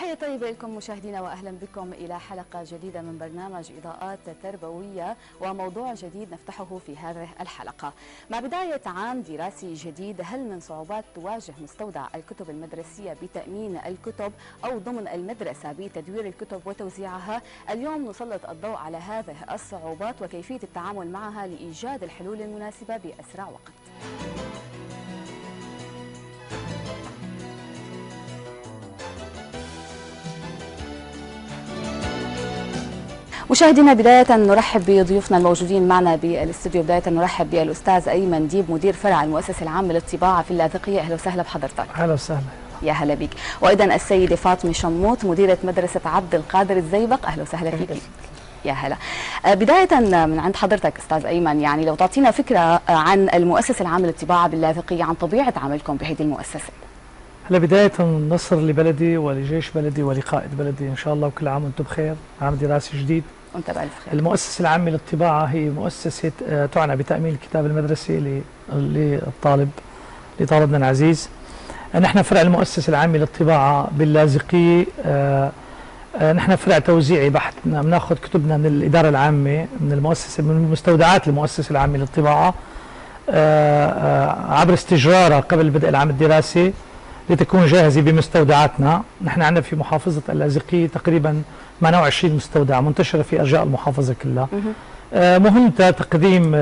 تحية طيبة لكم مشاهدينا وأهلا بكم إلى حلقة جديدة من برنامج إضاءات تربوية وموضوع جديد نفتحه في هذه الحلقة. مع بداية عام دراسي جديد، هل من صعوبات تواجه مستودع الكتب المدرسية بتأمين الكتب أو ضمن المدرسة بتدوير الكتب وتوزيعها؟ اليوم نسلط الضوء على هذه الصعوبات وكيفية التعامل معها لإيجاد الحلول المناسبة بأسرع وقت. مشاهدينا، بداية نرحب بضيوفنا الموجودين معنا بالاستوديو. بداية نرحب بالأستاذ أيمن ديب، مدير فرع المؤسسة العامة للطباعة في اللاذقية. أهلا وسهلا بحضرتك. أهلا وسهلا. يا هلا بك. وأيضا السيدة فاطمة شموط، مديرة مدرسة عبد القادر الزيبق. أهلا وسهلا فيك. يا هلا. بداية من عند حضرتك أستاذ أيمن، يعني لو تعطينا فكرة عن المؤسسة العامة للطباعة باللاذقية، عن طبيعة عملكم بهذه المؤسسة. هلا، بداية نصر لبلدي ولجيش بلدي ولقائد بلدي إن شاء الله، وكل عام وأنتم بخير، عام دراسي جديد. وانت بألف خير. المؤسسة العامة للطباعة هي مؤسسة تعنى بتأمين الكتاب المدرسي لطالبنا العزيز. نحن فرع المؤسسة العامة للطباعة باللاذقية. نحن فرع توزيعي بحت، بناخذ كتبنا من الإدارة العامة، من المؤسسة، من مستودعات المؤسسة العامة للطباعة عبر استجرارها قبل بدء العام الدراسي لتكون جاهزة بمستودعاتنا. نحن عندنا في محافظة اللاذقية تقريبا 28 مستودع منتشرة في أرجاء المحافظة كلها. مهمتها تقديم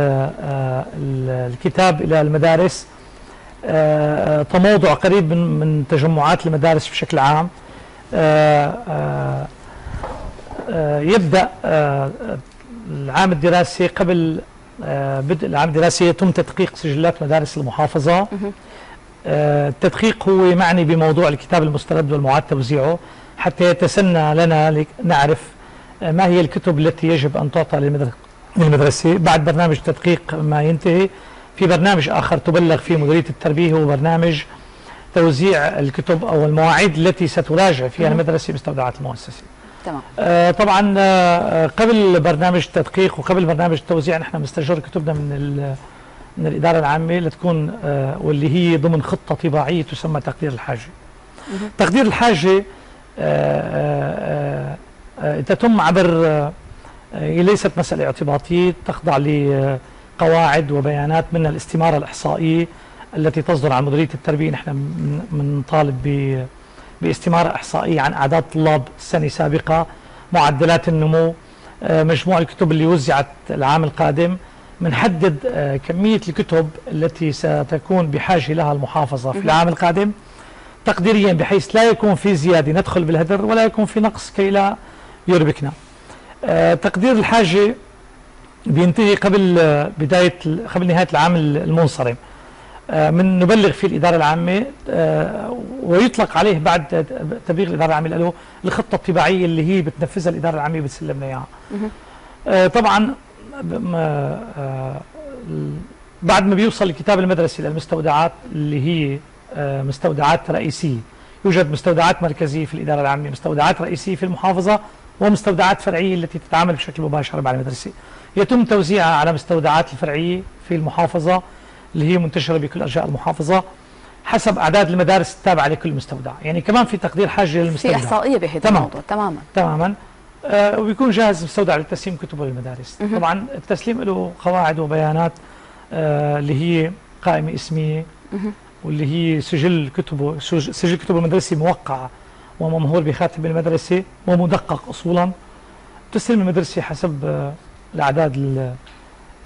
الكتاب إلى المدارس، تموضع قريب من تجمعات المدارس بشكل عام. يبدأ العام الدراسي، قبل بدء العام الدراسي يتم تدقيق سجلات مدارس المحافظة. التدقيق هو معني بموضوع الكتاب المسترد والمعاد توزيعه، حتى يتسنى لنا نعرف ما هي الكتب التي يجب أن تعطى للمدرسة. بعد برنامج تدقيق ما ينتهي في برنامج آخر تبلغ فيه مديرية التربية، هو برنامج توزيع الكتب أو المواعيد التي ستراجع فيها المدرسة مستودعات المؤسسة. تمام. طبعا قبل برنامج التدقيق وقبل برنامج التوزيع نحن بنستجر كتبنا من الإدارة العامة لتكون واللي هي ضمن خطة طباعية تسمى تقدير الحاجة. تقدير الحاجة تتم عبر ليست مسألة اعتباطية، تخضع لقواعد وبيانات من الاستمارة الإحصائية التي تصدر عن مديرية التربية. نحن بنطالب باستمارة إحصائية عن أعداد طلاب السنة سابقة، معدلات النمو، مجموع الكتب اللي وزعت العام القادم. بنحدد كمية الكتب التي ستكون بحاجة لها المحافظة في العام القادم تقديريا، بحيث لا يكون في زيادة ندخل بالهدر ولا يكون في نقص كي لا يربكنا. تقدير الحاجة بينتهي قبل نهاية العام المنصرم. من نبلغ فيه الإدارة العامة ويطلق عليه بعد تبليغ الإدارة العامة له الخطة الطباعية اللي هي بتنفذها الإدارة العامة بتسلمنا إياها. طبعا بعد ما بيوصل الكتاب المدرسي للمستودعات اللي هي مستودعات رئيسية، يوجد مستودعات مركزية في الإدارة العامة، مستودعات رئيسية في المحافظة، ومستودعات فرعية التي تتعامل بشكل مباشر مع المدرسة. يتم توزيعها على مستودعات الفرعية في المحافظة اللي هي منتشرة بكل أرجاء المحافظة حسب أعداد المدارس التابعة لكل مستودع. يعني كمان في تقدير حاجة للمستودع، في إحصائية بهذا الموضوع. تماما. وبيكون جاهز المستودع لتسليم كتبه للمدارس. طبعا التسليم له قواعد وبيانات اللي هي قائمة اسمية، واللي هي سجل كتبه المدرسي موقع وممهور بخاتم المدرسة ومدقق أصولا. تسلم المدرسة حسب الأعداد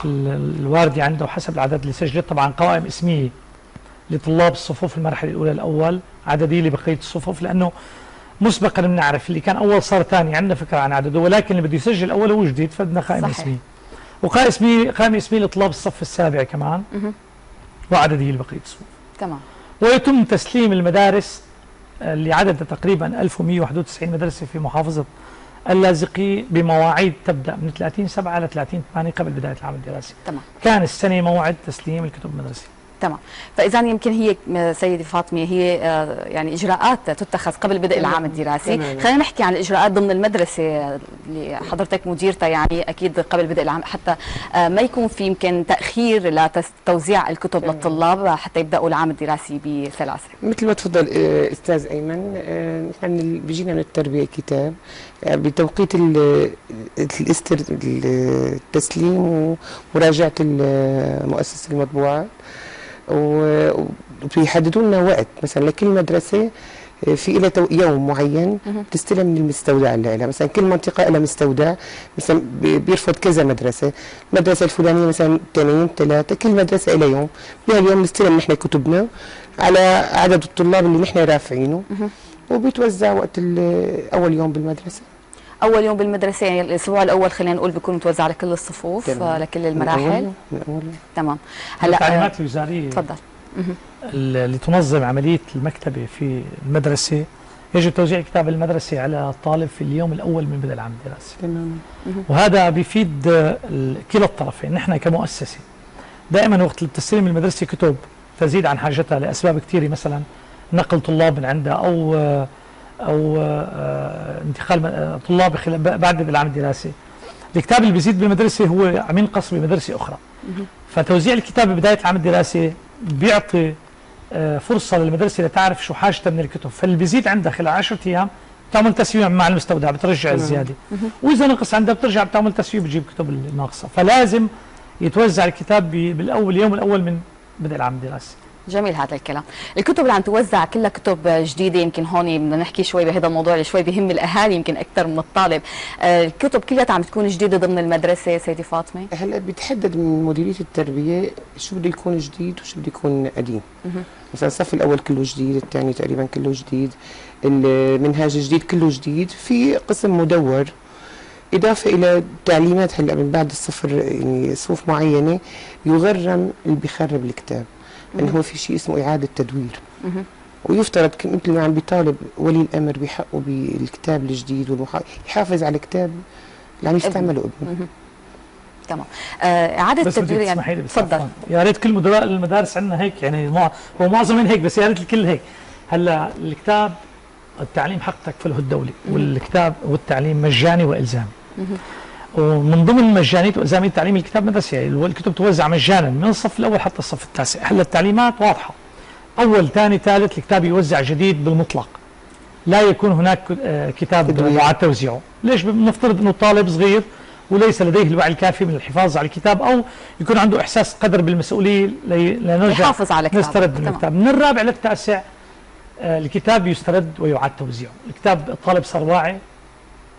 الواردة عنده وحسب الأعداد اللي سجلت. طبعا قوائم اسمية لطلاب الصفوف المرحلة الأولى الأول، عددية لبقية الصفوف، لأنه مسبقا بنعرف اللي كان أول صار ثاني، عندنا فكرة عن عدده، ولكن اللي بده يسجل أول هو جديد فبدنا قائمة اسمية. وقائمة اسمية لطلاب الصف السابع كمان، وعددية لبقية الصفوف. تمام. ويتم تسليم المدارس اللي عددها تقريبا 1191 مدرسه في محافظه اللاذقية بمواعيد تبدا من 30/7 ل 30/8 قبل بدايه العام الدراسي. تمام. كان السنه موعد تسليم الكتب المدرسيه. تمام. فاذا يمكن هي سيدي فاطمه هي يعني اجراءات تتخذ قبل بدء العام الدراسي. خلينا نحكي عن الاجراءات ضمن المدرسه اللي حضرتك مديرتها، يعني اكيد قبل بدء العام حتى ما يكون في يمكن تاخير لتوزيع الكتب للطلاب حتى يبداوا العام الدراسي بسلاسه. مثل ما تفضل استاذ ايمن، نحن بيجينا من التربيه كتاب بتوقيت التسليم ومراجعه مؤسسه المطبوعات، وبيحددوا لنا وقت مثلا لكل مدرسه في لها يوم معين بتستلم من المستودع اللي لها، مثلا كل منطقه لها مستودع، مثلا بيرفض كذا مدرسه، المدرسه الفلانيه مثلا اثنين ثلاثه، كل مدرسه لها يوم، بهاليوم بنستلم نحن كتبنا على عدد الطلاب اللي نحن رافعينه وبيتوزع وقت اول يوم بالمدرسه. اول يوم بالمدرسه يعني الاسبوع الاول خلينا نقول بيكون متوزع على كل الصفوف، لكل المراحل. تمام. هلا التعليمات الوزاريه تفضل اللي تنظم عمليه المكتبه في المدرسه، يجب توزيع كتاب المدرسه على الطالب في اليوم الاول من بدء العام الدراسي. تمام. وهذا بيفيد كلا الطرفين. نحن كمؤسسه دائما وقت تسليم المدرسه كتب تزيد عن حاجتها لاسباب كثيره، مثلا نقل طلاب من عندها او انتقال طلاب بعد العام الدراسي. الكتاب اللي بيزيد بمدرسه هو عم ينقص بمدرسه اخرى. فتوزيع الكتاب ببدايه العام الدراسي بيعطي فرصه للمدرسه لتعرف شو حاجتها من الكتب، فاللي بيزيد عندها خلال 10 ايام بتعمل تسويع مع المستودع بترجع الزياده، واذا نقص عندها بترجع بتعمل تسويع بتجيب الكتب الناقصه، فلازم يتوزع الكتاب بالاول يوم الاول من بدء العام الدراسي. جميل هذا الكلام. الكتب اللي عم توزع كلها كتب جديده، يمكن هون بدنا نحكي شوي بهذا الموضوع اللي شوي بهم الاهالي يمكن اكثر من الطالب. الكتب كلها عم تكون جديده ضمن المدرسه سيدي فاطمه؟ هلا بيتحدد من مديريه التربيه شو بده يكون جديد وشو بده يكون قديم. مثلا الصف الاول كله جديد، الثاني تقريبا كله جديد، المنهاج الجديد كله جديد، في قسم مدور اضافه الى تعليمات. هلا من بعد الصفر يعني صفوف معينه يغرم اللي بيخرب الكتاب، انه هو في شيء اسمه اعاده تدوير، ويفترض مثل ما عم بيطالب ولي الامر بحقه بالكتاب الجديد يحافظ على الكتاب اللي عم يستعمله ابنه. تمام. اعاده التدوير يعني تفضل. يا ريت كل مدراء المدارس عندنا هيك، يعني هو معظمهم هيك بس يا ريت الكل هيك. هلا الكتاب التعليم حق تكفله الدوله، والكتاب والتعليم مجاني والزامي. ومن ضمن مجانيه وإلزامية تعليم الكتاب مدرسي، يعني الكتب توزع مجانا من الصف الاول حتى الصف التاسع. هلا التعليمات واضحه، اول ثاني ثالث الكتاب يوزع جديد بالمطلق، لا يكون هناك كتاب مع توزيعه. ليش؟ بنفترض انه الطالب صغير وليس لديه الوعي الكافي من الحفاظ على الكتاب، او يكون عنده احساس قدر بالمسؤوليه لنرجع يحافظ على نسترد من الكتاب. من الرابع للتاسع الكتاب يسترد ويعاد توزيعه. الكتاب الطالب صار واعي،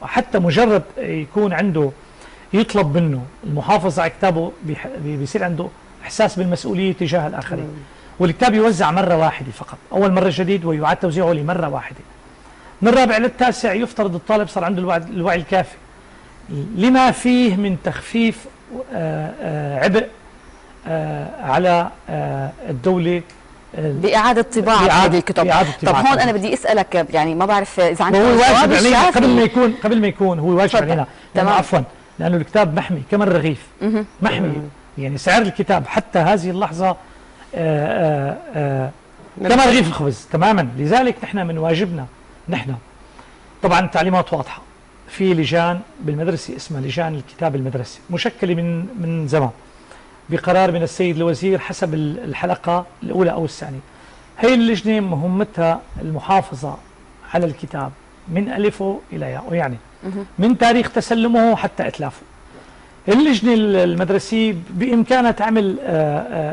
وحتى مجرد يكون عنده يطلب منه المحافظة على كتابه بيصير عنده إحساس بالمسؤولية تجاه الآخرين. والكتاب يوزع مرة واحدة فقط، أول مرة جديد ويعاد توزيعه لمرة واحدة. من الرابع للتاسع يفترض الطالب صار عنده الوعي الكافي لما فيه من تخفيف عبء على الدولة بإعادة طباعة هذه الكتب. طب هون أنا بدي أسألك، يعني ما بعرف إذا عندك واجب علينا قبل ما يكون هو واجب علينا، عفوا، لأنه الكتاب محمي كما الرغيف، محمي. يعني سعر الكتاب حتى هذه اللحظة كما رغيف الخبز تماما. لذلك نحن من واجبنا نحن طبعا التعليمات واضحة، في لجان بالمدرسة اسمها لجان الكتاب المدرسي، مشكلة من زمان بقرار من السيد الوزير حسب الحلقة الأولى أو الثانية. هي اللجنة مهمتها المحافظة على الكتاب من ألفه إلى ياء، يعني من تاريخ تسلمه حتى إتلافه. اللجنة المدرسية بإمكانها تعمل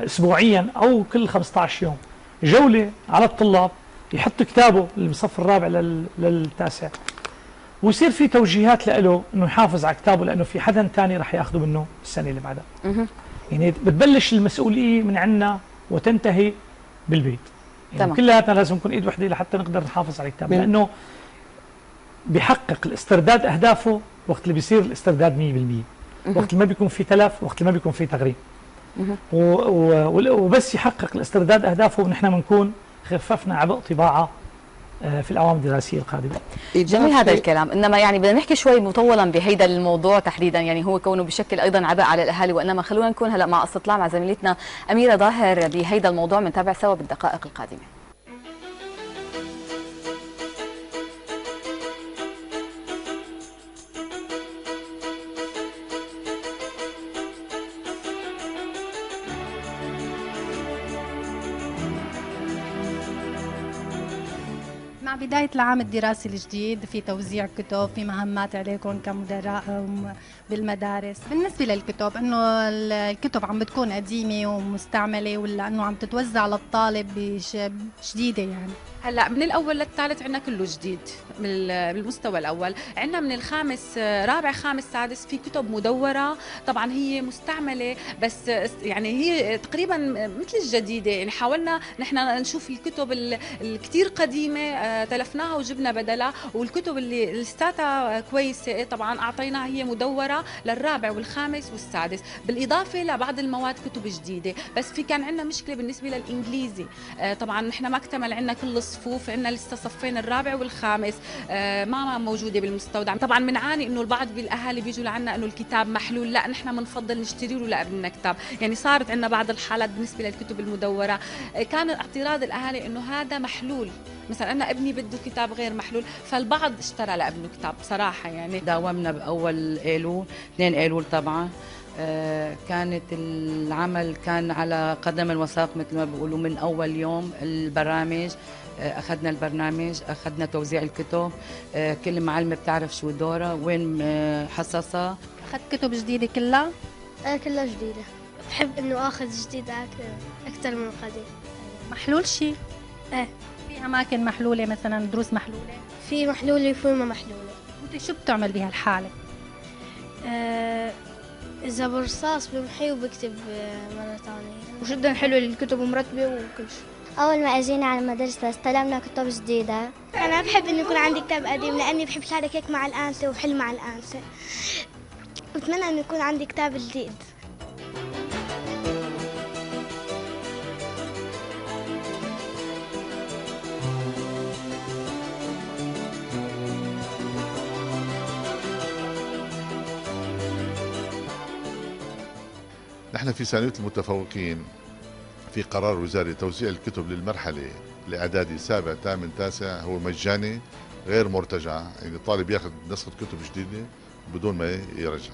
أسبوعيا أو كل 15 يوم جولة على الطلاب، يحط كتابه المصف الرابع للتاسع، ويصير في توجيهات له إنه يحافظ على كتابه، لأنه في حدا ثاني رح ياخده منه السنة اللي بعدها. يعني بتبلش المسؤوليه من عنا وتنتهي بالبيت. يعني كلياتنا لازم نكون ايد وحده لحتى نقدر نحافظ على الكتاب، لانه بيحقق الاسترداد اهدافه وقت اللي بيصير الاسترداد 100%، وقت اللي ما بيكون في تلف، وقت اللي ما بيكون في تغريب، وبس يحقق الاسترداد اهدافه ونحن بنكون خففنا عبء طباعه في الأعوام الدراسية القادمة. جميل هذا الكلام، إنما يعني بدنا نحكي شوي مطولا بهيدا الموضوع تحديدا، يعني هو كونه بشكل أيضا عبء على الأهالي، وإنما خلونا نكون هلأ مع استطلاع مع زميلتنا أميرة ظاهر بهيدا الموضوع، بنتابع سوا بالدقائق القادمة. بداية العام الدراسي الجديد في توزيع كتب، في مهمات عليكم كمدراء بالمدارس. بالنسبة للكتب، انه الكتب عم بتكون قديمة ومستعملة ولا انه عم تتوزع للطالب جديدة؟ يعني هلا من الاول للثالث عندنا كله جديد، بالمستوى الاول عندنا من الخامس رابع خامس سادس في كتب مدوره، طبعا هي مستعمله بس يعني هي تقريبا مثل الجديده، يعني حاولنا نحن نشوف الكتب الكثير قديمه تلفناها وجبنا بدلها، والكتب اللي لساتها كويسه طبعا اعطيناها هي مدوره للرابع والخامس والسادس، بالاضافه لبعض المواد كتب جديده. بس في كان عندنا مشكله بالنسبه للانجليزي، طبعا نحن ما اكتمل عندنا كل صفوف، عندنا لسه صفين الرابع والخامس ما موجوده بالمستودع. طبعا بنعاني انه البعض بالاهالي بيجوا لعنا انه الكتاب محلول، لا نحن بنفضل نشتري له لابننا كتاب، يعني صارت عندنا بعض الحالات بالنسبه للكتب المدوره كان اعتراض الاهالي انه هذا محلول، مثلا انا ابني بده كتاب غير محلول، فالبعض اشترى لابنه كتاب بصراحه. يعني داومنا باول ايلول 2 ايلول طبعا، كانت العمل كان على قدم الوساق مثل ما بيقولوا، من اول يوم البرامج أخذنا البرنامج، أخذنا توزيع الكتب، كل معلمة بتعرف شو دورها وين حصصها. أخذت كتب جديدة كلها؟ كلها جديدة، بحب إنه آخذ جديد أكثر من القديم. محلول شيء؟ إيه. في أماكن محلولة مثلا دروس محلولة؟ في محلولة وفي ما محلولة. أنت شو بتعمل بهالحالة؟ إذا برصاص بمحي وبكتب مرة ثانية. وجدا حلوة الكتب ومرتبة وكل شيء. أول ما أجينا على المدرسة استلمنا كتب جديدة. أنا بحب إنه يكون عندي كتاب قديم لأني بحب شارك هيك مع الأنسة وحل مع الأنسة، بتمنى إنه يكون عندي كتاب جديد. نحن في ثانوية المتفوقين في قرار وزاري توزيع الكتب للمرحلة الإعدادي سابع ثامن تاسع هو مجاني غير مرتجع، يعني الطالب ياخذ نسخة كتب جديدة بدون ما يرجع.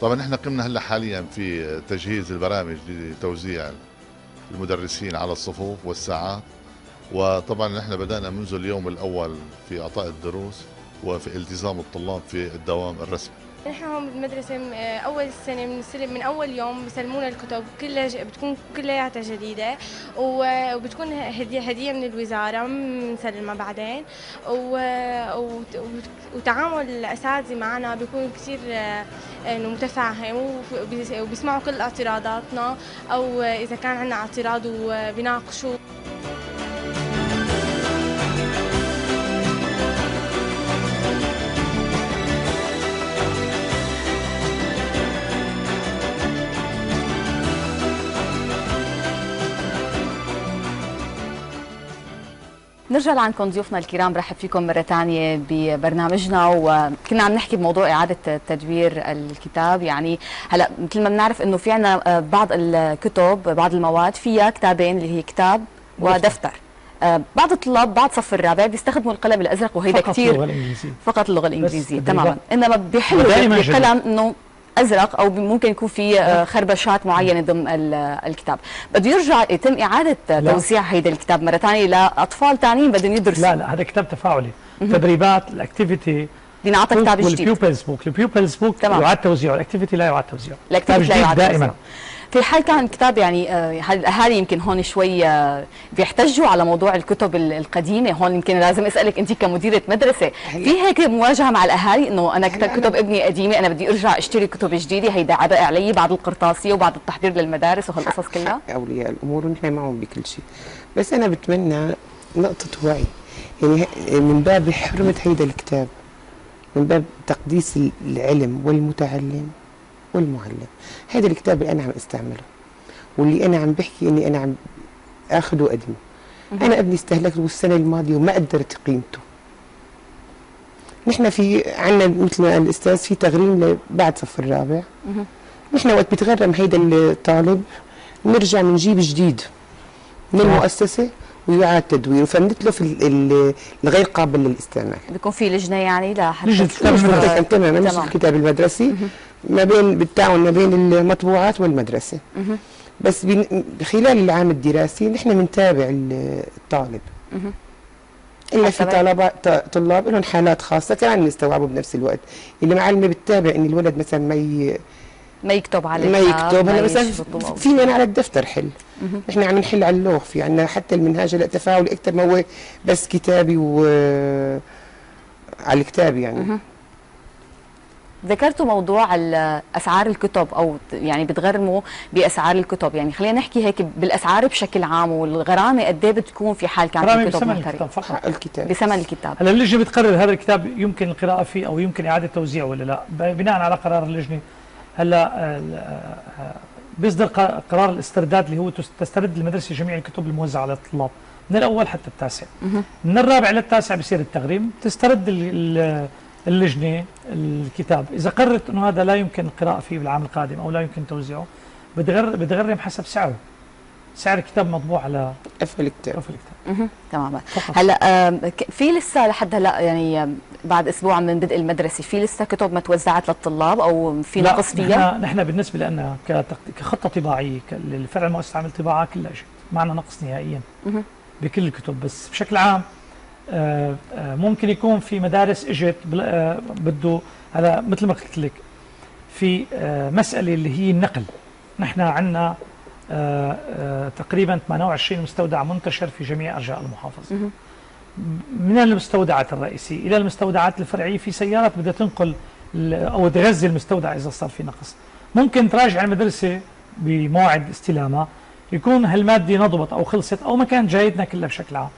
طبعا نحن قمنا هلا حاليا في تجهيز البرامج لتوزيع المدرسين على الصفوف والساعات، وطبعا نحن بدأنا منذ اليوم الأول في إعطاء الدروس وفي التزام الطلاب في الدوام الرسمي. نحن هون بالمدرسة أول السنة بنستلم من أول يوم، بسلمونا الكتب كلها، بتكون كلياتها جديدة وبتكون هدية من الوزارة بنسلمها بعدين، وتعامل الأساتذة معنا بيكون كثير إنه متفاهم وبيسمعوا كل اعتراضاتنا، أو إذا كان عندنا اعتراض وبيناقشوا. نرجع لعندكم ضيوفنا الكرام، برحب فيكم مرة ثانية ببرنامجنا، وكنا عم نحكي بموضوع إعادة تدوير الكتاب. يعني هلا مثل ما بنعرف إنه في عنا بعض الكتب بعض المواد فيها كتابين اللي هي كتاب ودفتر. بعض الطلاب بعد صف الرابع بيستخدموا القلم الأزرق، وهيدا كثير فقط اللغة الإنجليزية تماما، إنما بيحلوا القلم إنه ازرق او ممكن يكون في خربشات معينه ضمن الكتاب. بده يرجع يتم اعاده توزيع هيدا الكتاب مره ثانيه لاطفال ثانيين بدهم يدرسوا. لا هذا كتاب تفاعلي، تدريبات الاكتيفيتي بينعطى كتاب جديد، والبيوبلز بوك يعاد توزيعه، الاكتيفيتي لا يعاد توزيعه، كتاب جديد دائما. في حال كان كتاب يعني الاهالي يمكن هون شوي بيحتجوا على موضوع الكتب القديمه، هون يمكن لازم اسالك انت كمديره مدرسه، في هيك مواجهه مع الاهالي انه انا كتب ابني قديمه انا بدي ارجع اشتري كتب جديده، هيدا عبء علي بعد القرطاسيه وبعد التحضير للمدارس وهالقصص كلها؟ اولياء الامور ونحن معهم بكل شيء، بس انا بتمنى نقطه وعي، يعني من باب حرمه هيدا الكتاب، من باب تقديس العلم والمتعلم والمعلم. هذا الكتاب اللي انا عم استعمله واللي انا عم بحكي اني انا عم اخذه قديم، انا ابني استهلكته السنه الماضيه وما قدرت قيمته. نحن في عندنا مثل ما قال الاستاذ في تغريم بعد صف الرابع. نحن وقت بتغرم هيدا الطالب نرجع بنجيب جديد من المؤسسه ويعاد تدويره، فبنتلف الغير قابل للاستعمال. بيكون في لجنه يعني لحتى تماما مثل الكتاب المدرسي ما بين بالتعاون ما بين المطبوعات والمدرسه. بس خلال العام الدراسي نحن بنتابع الطالب. الا في طلاب لهم حالات خاصه كمان بنستوعبوا بنفس الوقت، اللي معلمه بتتابع ان الولد مثلا ما يكتب على ما مثلا فينا على الدفتر حل، نحن عم نحل على اللوح، في عندنا حتى المنهاج هلا تفاعل اكثر ما هو بس كتابي وعلى الكتاب يعني. ذكرتوا موضوع اسعار الكتب او يعني بتغرموا باسعار الكتب، يعني خلينا نحكي هيك بالاسعار بشكل عام والغرامه قد ايه بتكون في حال كانت الكتب بثمن الكتاب فقط بثمن الكتاب. هلا اللجنه بتقرر هذا الكتاب يمكن القراءه فيه او يمكن اعاده توزيعه ولا لا بناء على قرار اللجنه. هلا بيصدر قرار الاسترداد اللي هو تسترد المدرسه جميع الكتب الموزعه على الطلاب من الاول حتى التاسع. من الرابع للتاسع بصير التغريم، تسترد اللجنه الكتاب، اذا قررت انه هذا لا يمكن القراءه فيه بالعام القادم او لا يمكن توزيعه بتغرم حسب سعره. سعر الكتاب مطبوع على قفل الكتاب. تماما. هلا في لسه لحد هلا يعني بعد اسبوع من بدء المدرسه في لسه كتب ما توزعت للطلاب او في نقص فيها؟ نحن بالنسبه لنا كخطه طباعيه للفرع المؤسسه العامه للطباعه كلها شيء معنا نقص نهائيا بكل الكتب، بس بشكل عام ممكن يكون في مدارس اجت بده هلا مثل ما قلت لك في مساله اللي هي النقل. نحن عندنا تقريبا 28 مستودع منتشر في جميع ارجاء المحافظه. من المستودعات الرئيسيه الى المستودعات الفرعيه في سيارات بدها تنقل او تغذي المستودع اذا صار في نقص. ممكن تراجع المدرسه بموعد استلامها، يكون هالماده نضبط او خلصت او ما كانت جايتنا كلها بشكل عام.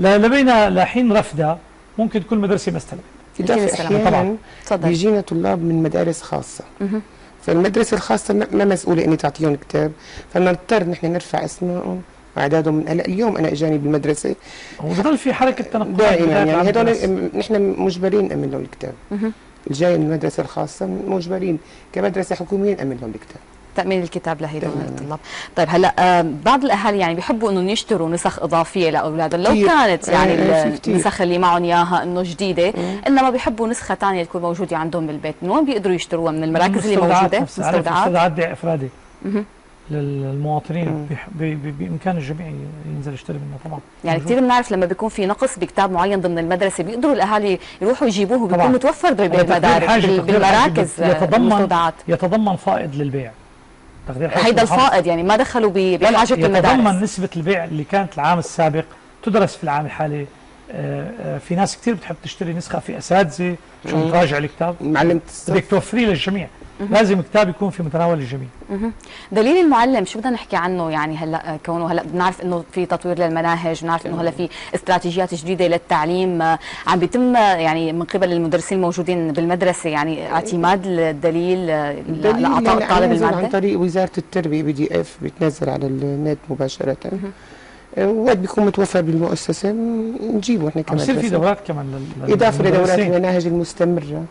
لبينا لحين رفدها ممكن تكون مدرسه ما استلمت. طبعا بيجينا طلاب من مدارس خاصه. فالمدرسه الخاصه ما مسؤوله اني تعطيهم كتاب، فنضطر نحن نرفع اسمائهم واعدادهم من هلا. اليوم انا اجاني بالمدرسه وبضل في حركه تنقل دائما، يعني هدول نحن مجبرين نامن لهم الكتاب. الجاي من المدرسه الخاصه مجبرين كمدرسه حكوميه نامن لهم الكتاب، تامين الكتاب لهدول الطلاب. طيب هلا بعض الاهالي يعني بيحبوا انهم يشتروا نسخ اضافيه لاولادهم لو كانت يعني النسخ اللي معهم اياها انه جديده، انما بيحبوا نسخه ثانيه تكون موجوده عندهم بالبيت. من وين بيقدروا يشتروها؟ من المراكز اللي موجوده؟ مستودعات افرادي للمواطنين بامكان الجميع ينزل يشتري منها. طبعا يعني كثير بنعرف لما بيكون في نقص بكتاب معين ضمن المدرسه بيقدروا الاهالي يروحوا يجيبوه وبيكون متوفر بالمدارس بالمراكز. يتضمن فائض للبيع. هيدا الفائض يعني ما دخلوا بحاجه المدارس. يتضمن نسبه البيع اللي كانت العام السابق تدرس في العام الحالي. في ناس كثير بتحب تشتري نسخه، في اساتذه عشان تراجع الكتاب. معلمة بدك توفريه للجميع، لازم كتاب يكون في متناول الجميع. دليل المعلم شو بدنا نحكي عنه يعني هلا كونه هلا بنعرف انه في تطوير للمناهج، بنعرف انه هلا في استراتيجيات جديده للتعليم عم بيتم يعني من قبل المدرسين الموجودين بالمدرسه، يعني اعتماد الدليل لاعطاء الطالب الماده عن طريق وزاره التربيه PDF بيتنزل على النت مباشره. وقت بيكون متوفر بالمؤسسه نجيبه احنا كمان. بصير في دورات كمان اضافه لدورات المناهج المستمره.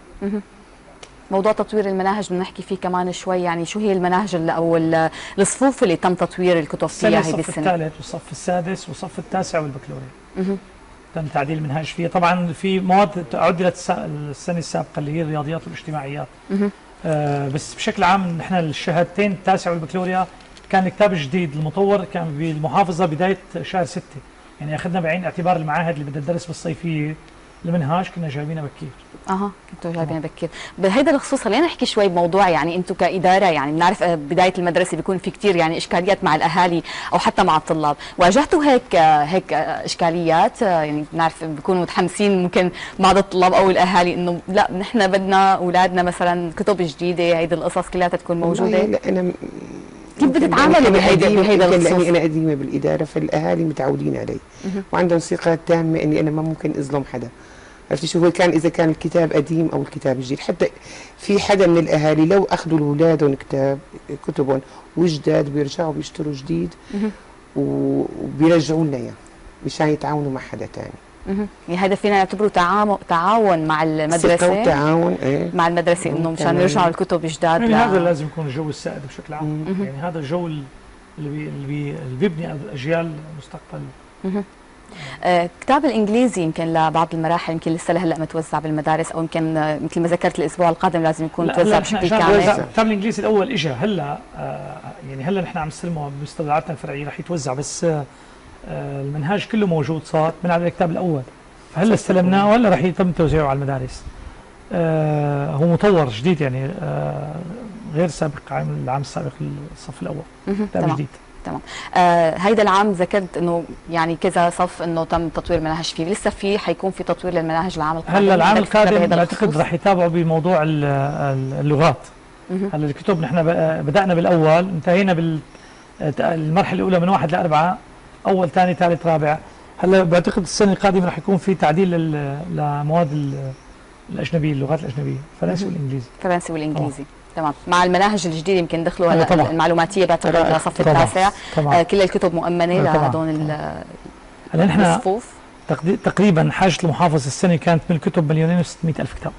موضوع تطوير المناهج بدنا نحكي فيه كمان شوي، يعني شو هي المناهج او الصفوف اللي تم تطوير الكتب فيها هيدي السنه؟ الصف الثالث والصف السادس والصف التاسع والبكالوريا. تم تعديل المنهج فيها، طبعا في مواد عدلت السنه السابقه اللي هي الرياضيات والاجتماعيات. بس بشكل عام نحن الشهادتين التاسع والبكالوريا كان الكتاب الجديد المطور كان بالمحافظه بدايه شهر 6، يعني اخذنا بعين الاعتبار المعاهد اللي بدها تدرس بالصيفيه المنهاج كنا جايبينها بكير. كنتوا جايبينها بكير. بهيدا الخصوص خلينا نحكي شوي بموضوع يعني انتم كاداره، يعني بنعرف بدايه المدرسه بيكون في كثير يعني اشكاليات مع الاهالي او حتى مع الطلاب، واجهتوا هيك اشكاليات؟ يعني بنعرف بيكونوا متحمسين ممكن بعض الطلاب او الاهالي انه لا نحن بدنا اولادنا مثلا كتب جديده، هيدي القصص كلها تكون موجوده. لا انا كيف بتتعاملي بهيدا الخصوص؟ لاني انا قديمه بالاداره فالاهالي متعودين علي وعندهم ثقه تامه اني انا ما ممكن اظلم حدا. عرفتي شو هو كان اذا كان الكتاب قديم او الكتاب جديد، حتى في حدا من الاهالي لو اخذوا لاولادهم كتبهم وجداد بيرجعوا بيشتروا جديد وبيرجعوا لنا اياه. مش هيتعاونوا مع حدا تاني. هذا فينا نعتبره تعاون مع المدرسه، تعاون مع المدرسه انه مشان يرجعوا الكتب جداد. يعني هذا لازم يكون الجو السائد بشكل عام، يعني هذا الجو اللي بيبني اجيال مستقبل. كتاب الانجليزي يمكن لبعض المراحل يمكن لسه لهلا متوزع بالمدارس، او يمكن مثل ما ذكرت الاسبوع القادم لازم يكون متوزع بشكل كامل. كتاب الانجليزي الاول اجى هلا، يعني هلا نحن عم نستلمه بمستودعاتنا الفرعيه رح يتوزع، بس المنهاج كله موجود صار من على الكتاب الاول، فهلا استلمناه وهلا رح يتم توزيعه على المدارس. هو مطور جديد، يعني غير سابق عن العام السابق الصف الاول، كتاب جديد. تمام. هيدا العام ذكرت انه يعني كذا صف انه تم تطوير المناهج فيه، لسه في حيكون في تطوير للمناهج العام القادم. هلا العام القادم بعتقد رح يتابعوا بموضوع اللغات. هلا الكتب نحن بدأنا بالاول، انتهينا بالمرحله الاولى من 1 ل 4، اول ثاني ثالث رابع. هلا بعتقد السنه القادمه رح يكون في تعديل لمواد الاجنبيه، اللغات الاجنبيه، فرنسي والانجليزي. فرنسي والانجليزي. تمام. مع المناهج الجديده يمكن دخلوا هلا المعلوماتيه بعتقد للصف التاسع. كل الكتب مؤمنه لهدول الصفوف. نحن تقريبا حاجه المحافظ السنه كانت من الكتب 2,600,000 كتاب،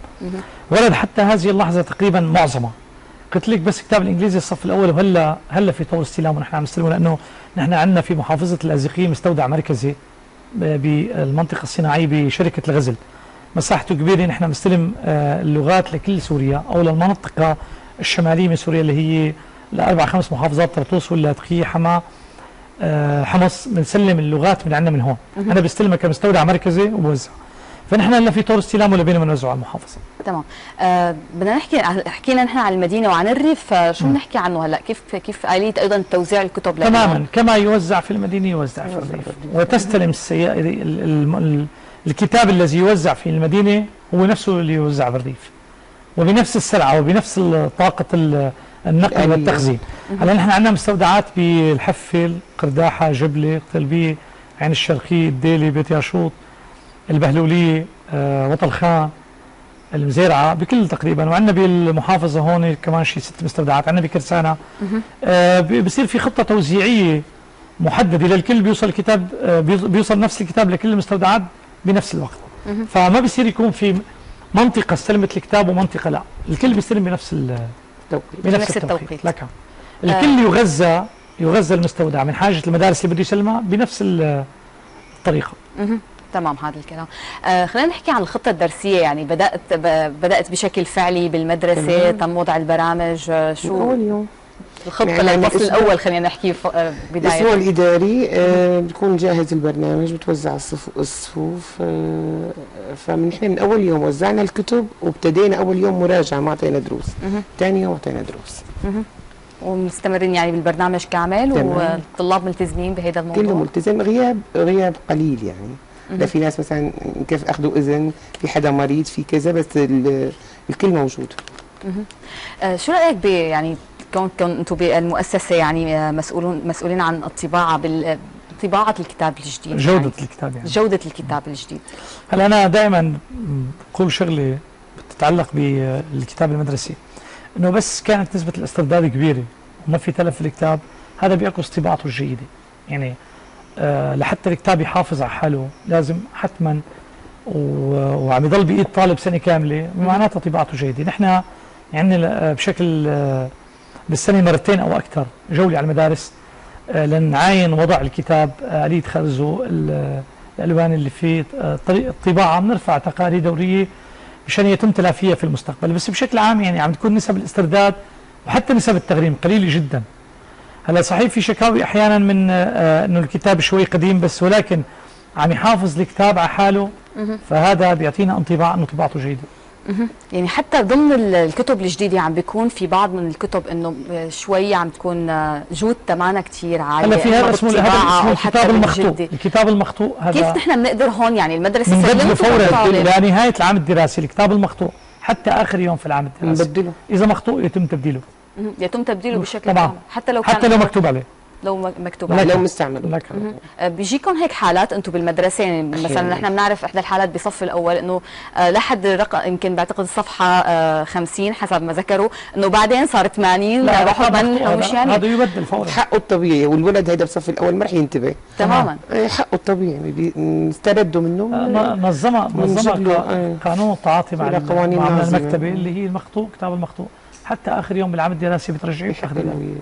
ورد حتى هذه اللحظه تقريبا معظمها. قلت لك بس كتاب الانجليزي الصف الاول، وهلا في طور استلامه نحن عم نستلمه، لانه نحن عندنا في محافظه اللاذقية مستودع مركزي بالمنطقه الصناعيه بشركه الغزل، مساحته كبيره. نحن بنستلم اللغات لكل سوريا او للمنطقه الشماليه من سوريا اللي هي ال4 5 محافظات، طرطوس واللاذقية حما حمص. بنسلم اللغات من عندنا من هون، انا بستلمها كمستودع مركزي وبوزع. فنحن هلا في طور استلام ولا بينا بنوزعه على المحافظه. تمام. بدنا نحكي، حكينا نحن عن المدينه وعن الريف، شو بنحكي عنه هلا؟ كيف آلية ايضا توزيع الكتب لنا؟ تماما كما يوزع في المدينه يوزع في الريف، وتستلم الكتاب الذي يوزع في المدينه هو نفسه اللي يوزع بالريف، وبنفس السرعه وبنفس طاقه النقل والتخزين. هلا نحن عندنا مستودعات بالحفل، قرداحه، جبله، قلبيه، عين الشرقيه، الديلي، بيت ياشوط، البهلوليه، وطلخان، المزيرعه، بكل تقريبا. وعندنا بالمحافظه هون كمان شيء 6 مستودعات، عندنا بكرسانه. بصير في خطه توزيعيه محدده للكل، بيوصل الكتاب بيوصل نفس الكتاب لكل المستودعات بنفس الوقت. فما بصير يكون في منطقه استلمت الكتاب ومنطقه لا، الكل بيستلم بنفس التوقيت. بنفس التوقيت لك. الكل يغذى المستودع من حاجه المدارس اللي بده يسلمها بنفس الطريقه. تمام. هذا الكلام. خلينا نحكي عن الخطه الدرسيه، يعني بدات بشكل فعلي بالمدرسه، تم وضع البرامج. شو اول يوم الخطه للفصل الاول؟ خلينا نحكي بدايه الاسبوع الاداري. بتكون جاهز البرنامج، بتوزع الصفوف. فنحن من اول يوم وزعنا الكتب، وابتدينا اول يوم مراجعه، ما اعطينا دروس. ثاني يوم اعطينا دروس، ومستمرين يعني بالبرنامج كامل. والطلاب ملتزمين بهذا الموضوع، كله ملتزم. غياب قليل يعني. لا، في ناس مثلا كيف اخذوا اذن، في حدا مريض، في كذا، بس الكل موجود. شو رايك يعني كونكم انتم بالمؤسسه يعني مسؤولين عن الطباعه، بطباعه الكتاب الجديد، جوده الكتاب، يعني جوده الكتاب الجديد؟ هلا انا دائما بقول شغله بتتعلق بالكتاب المدرسي، انه بس كانت نسبه الاسترداد كبيره وما في تلف في الكتاب، هذا بيعكس طباعته الجيده. يعني لحتى الكتاب يحافظ على حاله لازم حتما، وعم يضل بايد طالب سنه كامله، معناتها طباعته جيده. نحن عندنا بشكل بالسنه مرتين او اكثر جوله على المدارس لنعاين وضع الكتاب، آلية خرزه، الالوان اللي فيه، طريقه الطباعه. بنرفع تقارير دوريه مشان يتم تلافيها في المستقبل، بس بشكل عام يعني عم تكون نسب الاسترداد وحتى نسب التغريم قليله جدا. هلا صحيح في شكاوي احيانا من انه الكتاب شوي قديم، بس ولكن عم يحافظ الكتاب على حاله، فهذا بيعطينا انطباع انه طباعته جيده. يعني حتى ضمن الكتب الجديده عم بيكون في بعض من الكتب انه شوي عم تكون جودتها معنا كثير عاليه. هلا في هذا اسمه الكتاب المخطوط. الكتاب المخطوط هذا كيف نحن بنقدر هون يعني المدرسه بنبدله فورا لنهايه العام الدراسي، الكتاب المخطوط حتى اخر يوم في العام الدراسي، اذا مخطوط يتم تبديله بشكل عام، حتى لو مكتوب عليه. لو مكتوب عليه لو مستعمل بيجيكم هيك حالات انتم بالمدرسه؟ يعني مثلا نحن بنعرف احدى الحالات بصف الاول انه لحد رقم يمكن بعتقد الصفحه 50 حسب ما ذكروا، انه بعدين صار 80 راحوا بنحوا مش يعني هذا يبدل فورا حقه الطبيعي، والولد هيدا بصف الاول ما رح ينتبه تماما حقه الطبيعي استردوا منه منظمه قانون التعاطي مع المكتبه اللي هي المخطوط كتاب المخطوط حتى اخر يوم بالعام الدراسي بترجعيه بتاخذي الأولوية.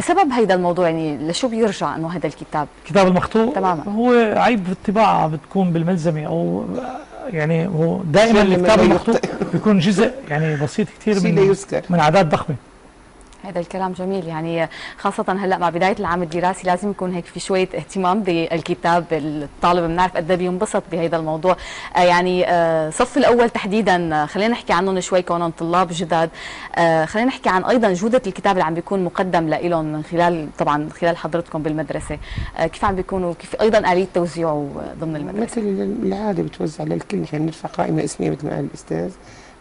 سبب هيدا الموضوع يعني لشو بيرجع انه هذا الكتاب؟ كتاب المخطوط تماما هو عيب في الطباعه بتكون بالملزمه او يعني هو دائما الكتاب المخطوط بيكون جزء يعني بسيط كثير من اعداد ضخمه. هذا الكلام جميل، يعني خاصة هلا مع بداية العام الدراسي لازم يكون هيك في شوية اهتمام بالكتاب، الطالب بنعرف قد ايه بينبسط بهذا الموضوع. يعني صف الأول تحديدا خلينا نحكي عنهم شوي كونهم طلاب جداد، خلينا نحكي عن أيضا جودة الكتاب اللي عم بيكون مقدم لهم من خلال طبعا من خلال حضرتكم بالمدرسة، كيف عم بيكونوا كيف أيضا آلية توزيعه ضمن المدرسة؟ مثل العادة بتوزع للكل، نحن بنرفع قائمة اسمية مثل ما قال الأستاذ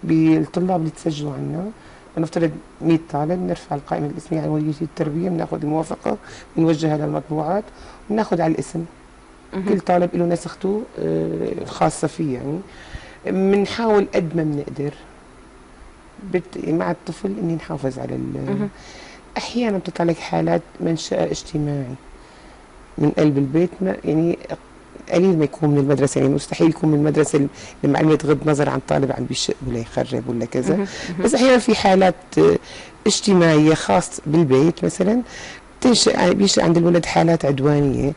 بالطلاب اللي تسجلوا عنا، نفترض 100 طالب بنرفع القائمة الاسمية على وزارة التربية، بناخذ الموافقة بنوجهها للمطبوعات وبناخذ على الاسم. كل طالب له نسخته الخاصة فيه، يعني بنحاول قد ما بنقدر مع الطفل اني نحافظ على احيانا بتطلع لك حالات منشأ اجتماعي من قلب البيت، ما يعني قليل ما يكون من المدرسه، يعني مستحيل يكون من المدرسه المعلمه تغض نظر عن طالب عم بيشق ولا يخرب ولا كذا، بس احيانا في حالات اجتماعيه خاص بالبيت مثلا بينشأ عند الولد حالات عدوانيه،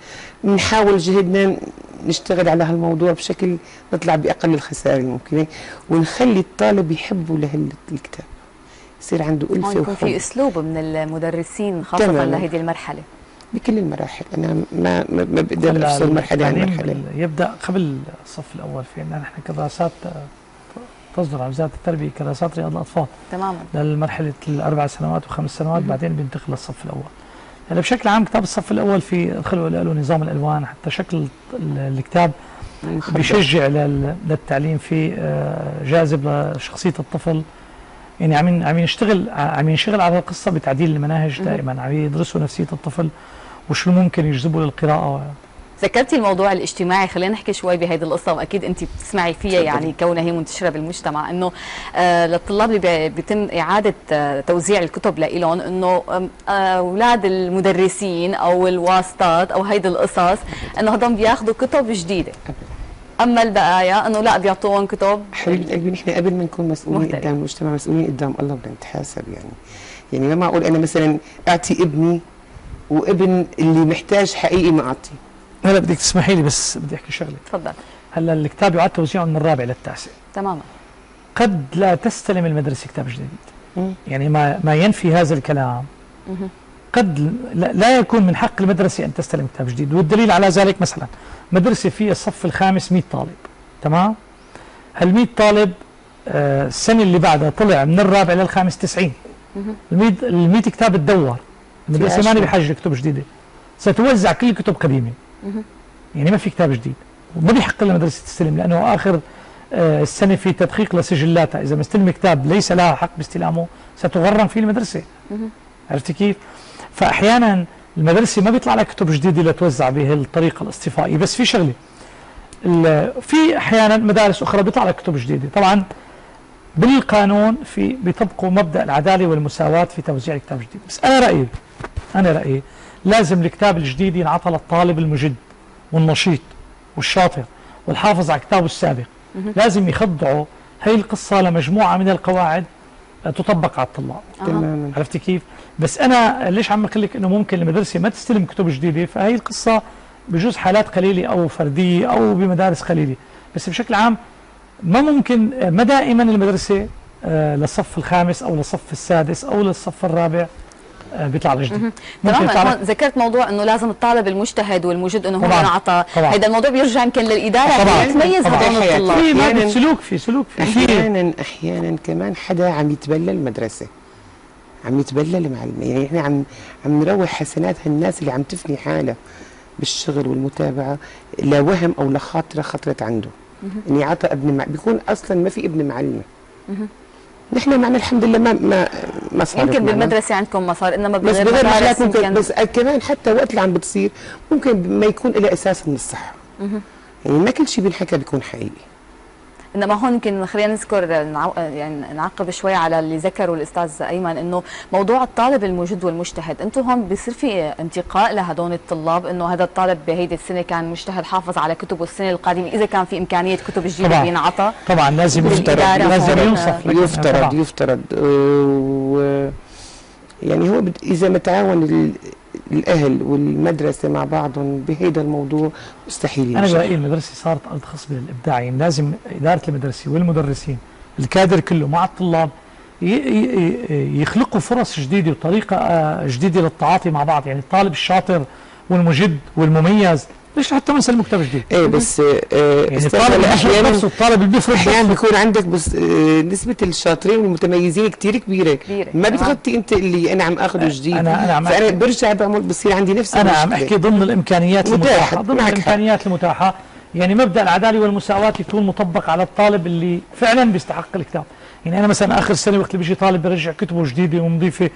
بنحاول جهدنا نشتغل على هالموضوع بشكل نطلع باقل الخسائر الممكنه ونخلي الطالب يحبه لهالكتاب، يصير عنده ألفة وحب. في اسلوب من المدرسين خاصه لهذه المرحله بكل المراحل، انا ما بقدر افصل مرحله عن مرحله. يبدا قبل الصف الاول في عندنا نحن كدراسات تصدر على وزاره التربيه كدراسات رياض الاطفال تماما لمرحله الاربع سنوات وخمس سنوات بعدين بينتقل للصف الاول. هلا بشكل عام كتاب الصف الاول في خلقه له نظام الالوان، حتى شكل الكتاب بشجع للتعليم، في جاذب لشخصيه الطفل، يعني عم ينشتغل على القصه بتعديل المناهج دائما، عم يدرسوا نفسيه الطفل وشو ممكن يجذبه للقراءه. ذكرتي الموضوع الاجتماعي، خلينا نحكي شوي بهيدي القصه، واكيد انت بتسمعي فيها يعني كونها هي منتشره بالمجتمع، انه للطلاب اللي بيتم اعاده توزيع الكتب لهم انه اولاد المدرسين او الواسطات او هيدي القصص انه هدول بياخذوا كتب جديده، اما البقايا انه لا بيعطوهم كتب. حبيبي قلبي نحن قبل ما نكون مسؤولين قدام المجتمع مسؤولين قدام الله، بدنا نتحاسب يعني ما معقول انا مثلا اعطي ابني وابن اللي محتاج حقيقي ما اعطيه. هلا بدك تسمحي لي بس بدي احكي شغله. تفضل. هلا الكتاب يعاد توزيعه من الرابع للتاسع. تماما. قد لا تستلم المدرسه كتاب جديد. يعني ما ينفي هذا الكلام. قد لا يكون من حق المدرسه ان تستلم كتاب جديد، والدليل على ذلك مثلا مدرسه فيها الصف الخامس 100 طالب، تمام؟ هال 100 طالب السنه اللي بعدها طلع من الرابع للخامس 90، ال 100 كتاب تدور، المدرسه ماني بحاجه لكتب جديده، ستوزع كل الكتب قديمه. يعني ما في كتاب جديد، وما بيحق للمدرسه تستلم، لانه اخر السنه في تدقيق لسجلاتها، اذا مستلمه كتاب ليس لها حق باستلامه ستغرم فيه المدرسه. عرفتي كيف؟ فاحيانا المدرسه ما بيطلع لها كتب جديده لتوزع بهالطريقه الاصطفائيه، بس في شغله في احيانا مدارس اخرى بيطلع لها كتب جديده، طبعا بالقانون بيطبقوا مبدا العداله والمساواه في توزيع الكتاب الجديد، بس انا رايي لازم الكتاب الجديد ينعطى للطالب المجد والنشيط والشاطر والحافظ على كتابه السابق، لازم يخضعوا هي القصه لمجموعه من القواعد تطبق على الطلاب. تماما. عرفتي كيف؟ بس انا ليش عم اقول لك انه ممكن المدرسه ما تستلم كتب جديده، فهي القصه بجوز حالات قليله او فرديه او بمدارس قليله، بس بشكل عام ما ممكن ما دائما المدرسه للصف الخامس او للصف السادس او للصف الرابع بيطلع جديد. تمام. ذكرت موضوع انه لازم الطالب المجتهد والموجد انه هو ينعطى، هذا الموضوع بيرجع يمكن للاداره بتميز هدول الطلاب. في سلوك في احيانا كمان حدا عم يتبلى المدرسه، عم يتبلى المعلم، يعني احنا عم نروح حسنات هالناس اللي عم تفني حالها بالشغل والمتابعه لوهم او لخاطره خطرت عنده، اني عطى ابن بيكون اصلا ما في ابن معلمه نحن معنا الحمد لله ما صار. يمكن بالمدرسه عندكم مسار، انما بغير المدارس ممكن. بس كمان حتى وقت اللي عم بتصير ممكن ما يكون له اساس من الصحه. يعني ما كل شيء بينحكى بيكون حقيقي. انما هون يمكن خلينا نذكر يعني نعقب شوي على اللي ذكره الاستاذ ايمن، انه موضوع الطالب المجد والمجتهد، انتم هون بيصير في انتقاء لهدول الطلاب، انه هذا الطالب بهيدي السنه كان مجتهد، حافظ على كتبه السنه القادمه اذا كان في امكانيه كتب الجيل اللي بينعطى. طبعا لازم يفترض يعني هو اذا ما تعاون الاهل والمدرسه مع بعضهم بهيدا الموضوع مستحيل. انا برايي المدرسه صارت ارض خصبه للابداع، يعني لازم اداره المدرسه والمدرسين الكادر كله مع الطلاب يخلقوا فرص جديده وطريقه جديده للتعاطي مع بعض. يعني الطالب الشاطر والمجد والمميز ليش حتى مثل مكتب جديد؟ ايه بس يعني الطالب احيانا نفسه، الطالب اللي بيفرض احيانا بيكون عندك بس نسبه الشاطرين والمتميزين كثير كبيره ما بتغطي انت اللي انا عم اخذه جديد. فانا برجع بعمل بصير عندي نفس انا عم احكي ضمن الامكانيات المتاحه، ضمن الامكانيات المتاحه. يعني مبدا العداله والمساواه يكون مطبق على الطالب اللي فعلا بيستحق الكتاب. يعني انا مثلا اخر سنه وقت اللي بيجي طالب بيرجع كتبه جديده ونظيفه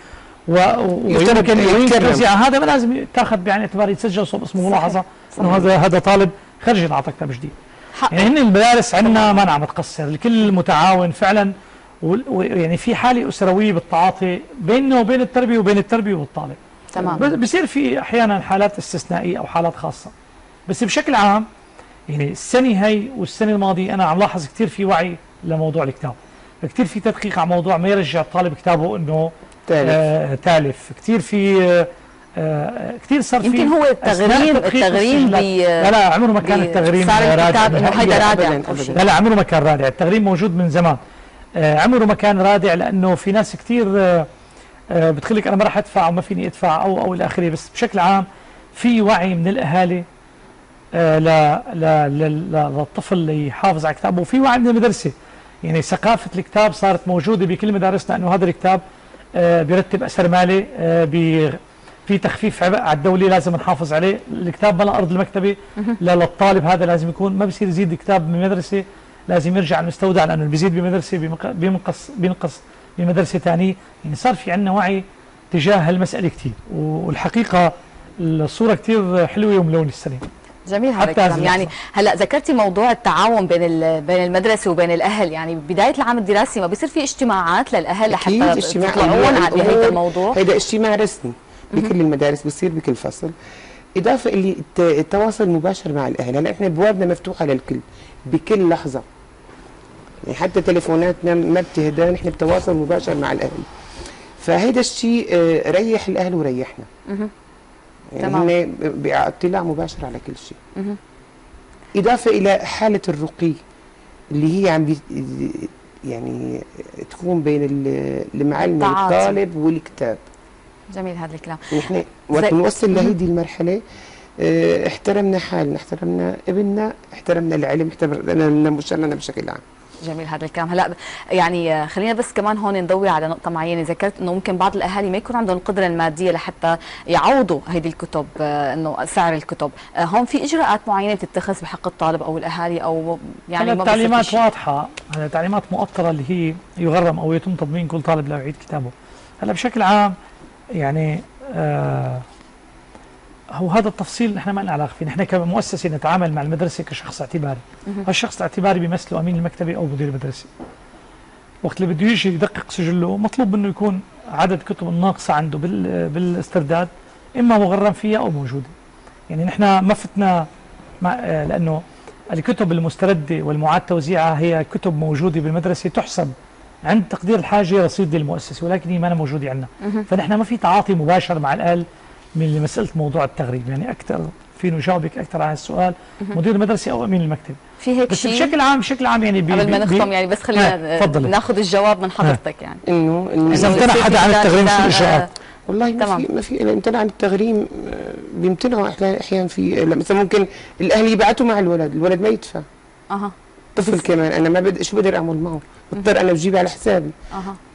ويمكن يتوزع، هذا ما لازم تاخذ بعين الاعتبار، يتسجل صوب اسمه ملاحظه انه هذا طالب خرج ينعطى كتاب جديد. يعني هن المدارس عندنا ما عم تقصر، الكل متعاون فعلا، ويعني في حاله اسرويه بالتعاطي بيننا وبين التربيه وبين التربيه والطالب. تمام. بصير في احيانا حالات استثنائيه او حالات خاصه، بس بشكل عام يعني السنه هي والسنه الماضيه انا عم لاحظ كثير في وعي لموضوع الكتاب، كثير في تدقيق على موضوع ما يرجع الطالب كتابه انه تالف. كثير في كثير صار في يمكن هو التغريم لا عمره ما كان التغريم رادع، انه هيدا رادع لا عمره ما كان رادع، التغريم موجود من زمان، عمره ما كان رادع، لانه في ناس كثير بتخليك انا ما راح ادفع وما فيني ادفع او الى اخره. بس بشكل عام في وعي من الاهالي للطفل اللي يحافظ على كتابه، وفي وعي من المدرسه. يعني ثقافه الكتاب صارت موجوده بكل مدارسنا، انه هذا الكتاب بيرتب اثر مالي، في تخفيف عبء على الدوله، لازم نحافظ عليه. الكتاب بلا ارض المكتبه للطالب، هذا لازم يكون، ما بصير يزيد كتاب بمدرسه، لازم يرجع المستودع، لانه اللي بيزيد بمدرسه بينقص بمدرسه ثانيه. يعني صار في عندنا وعي تجاه هالمساله كثير، والحقيقه الصوره كثير حلوه وملونه السنه. جميل هذا. يعني هلا ذكرتي موضوع التعاون بين المدرسه وبين الاهل. يعني بدايه العام الدراسي ما بيصير في اجتماعات للاهل لحتى يطلعون على هذا الموضوع؟ هذا اجتماع رسمي بكل المدارس بيصير بكل فصل، اضافه اللي التواصل المباشر مع الاهل. هلا احنا بوابنا مفتوحه للكل بكل لحظه، يعني حتى تليفوناتنا ما بتهدى، نحن بتواصل مباشر مع الاهل، فهيدا الشيء ريح الاهل وريحنا. يعني هن باطلاع مباشر على كل شيء. اضافه الى حاله الرقي اللي هي عم يعني تكون بين المعلم والطالب والكتاب. جميل هذا الكلام. نحن وقت نوصل لهيدي المرحله احترمنا حالنا، احترمنا ابننا، احترمنا العلم، احترمنا مجتمعنا بشكل عام. جميل هذا الكلام. هلا يعني خلينا بس كمان هون نضوي على نقطة معينة، ذكرت انه ممكن بعض الاهالي ما يكون عندهم القدرة المادية لحتى يعوضوا هيدي الكتب، انه سعر الكتب، هون في اجراءات معينة بتتخذ بحق الطالب او الاهالي، او يعني ما التعليمات واضحة، هلا تعليمات مؤطرة اللي هي يغرم او يتم تضمين كل طالب لو يعيد كتابه. هلا بشكل عام يعني هو هذا التفصيل نحن ما لنا علاقه فيه، نحن كمؤسسه نتعامل مع المدرسه كشخص اعتباري. هالشخص الاعتباري بيمثله امين المكتبه او مدير المدرسه. وقت اللي بده يجي يدقق سجله مطلوب منه يكون عدد كتب الناقصه عنده بالاسترداد، اما مغرم فيها او موجوده. يعني نحن ما فتنا لانه الكتب المسترده والمعاد توزيعها هي كتب موجوده بالمدرسه، تحسب عند تقدير الحاجه رصيد للمؤسسه، ولكن هي ما موجوده عندنا. فنحن ما في تعاطي مباشر مع الاهل من مسألة موضوع التغريب. يعني أكثر فينا نجاوبك أكثر على السؤال مدير المدرسة أو أمين المكتب. في هيك شيء بشكل عام يعني قبل ما نختم، يعني بس خلينا ناخذ الجواب من حضرتك. يعني إنه إذا امتنع حدا عن التغريم شو الإجراءات؟ والله ما في الامتناع عن التغريم بيمتنعوا أحيانا. في مثلا ممكن الأهل يبعثوا مع الولد ما يدفع. طفل كمان انا ما بدي، شو بقدر اعمل معه؟ بضطر انا بجيبه على حسابي.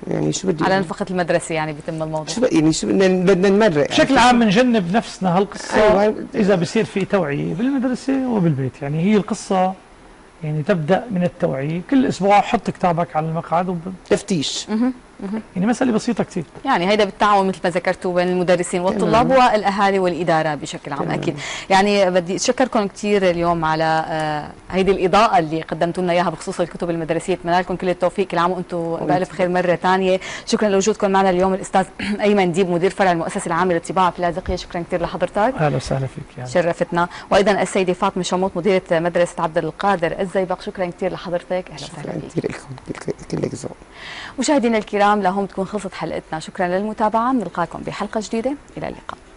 يعني شو بدي على نفقه المدرسه، يعني بيتم الموضوع شو بدنا نمرق بشكل عام، بنجنب نفسنا هالقصه. اذا بصير في توعيه بالمدرسه وبالبيت، يعني هي القصه يعني تبدأ من التوعية. كل أسبوع حط كتابك على المقعد تفتيش. يعني مسألة بسيطة كثير. يعني هيدا بالتعاون مثل ما ذكرتوا بين المدرسين والطلاب والأهالي والإدارة بشكل عام. أكيد. يعني بدي أشكركم كثير اليوم على هيدي الإضاءة اللي قدمتوا لنا إياها بخصوص الكتب المدرسية. أتمنى لكم كل التوفيق، كل عام وأنتم بألف خير مرة ثانية. شكرا لوجودكم معنا اليوم الأستاذ أيمن ديب مدير فرع المؤسسة العامة للطباعة في اللاذقية، شكرا كثير لحضرتك. أهلا وسهلا فيك يعني. شرفتنا. وأيضا السيدة فاطمة شموط مديرة مدرسة عبد القادر الزيبق، شكرا كثير لحضرتك. أهلا وسهلا فيك. كلك ذوق. مشاهدينا الكرام، لهم تكون خلصت حلقتنا، شكرا للمتابعة، نلقاكم بحلقة جديدة، إلى اللقاء.